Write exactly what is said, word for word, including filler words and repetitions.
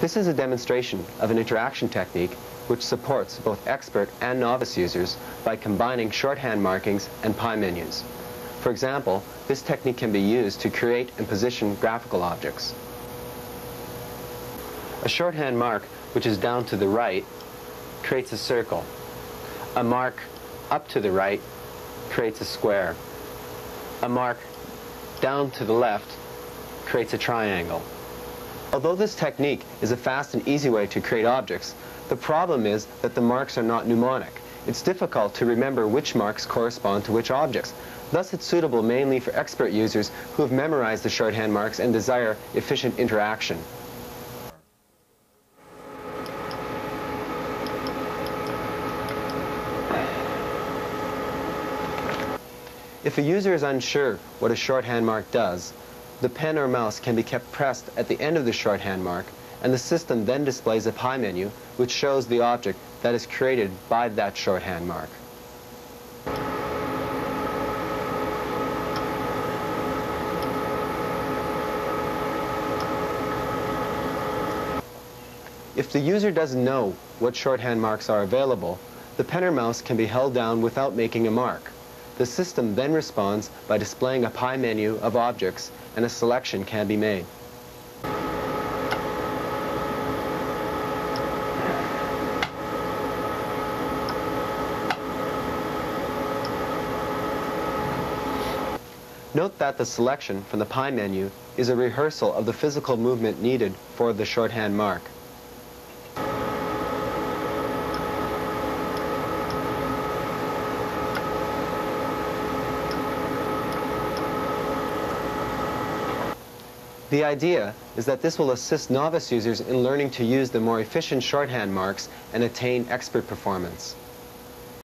This is a demonstration of an interaction technique which supports both expert and novice users by combining shorthand markings and pie menus. For example, this technique can be used to create and position graphical objects. A shorthand mark, which is down to the right, creates a circle. A mark up to the right creates a square. A mark down to the left creates a triangle. Although this technique is a fast and easy way to create objects, the problem is that the marks are not mnemonic. It's difficult to remember which marks correspond to which objects. Thus, it's suitable mainly for expert users who have memorized the shorthand marks and desire efficient interaction. If a user is unsure what a shorthand mark does, the pen or mouse can be kept pressed at the end of the shorthand mark, and the system then displays a pie menu which shows the object that is created by that shorthand mark. If the user doesn't know what shorthand marks are available, the pen or mouse can be held down without making a mark. The system then responds by displaying a pie menu of objects, and a selection can be made. Note that the selection from the pie menu is a rehearsal of the physical movement needed for the shorthand mark. The idea is that this will assist novice users in learning to use the more efficient shorthand marks and attain expert performance.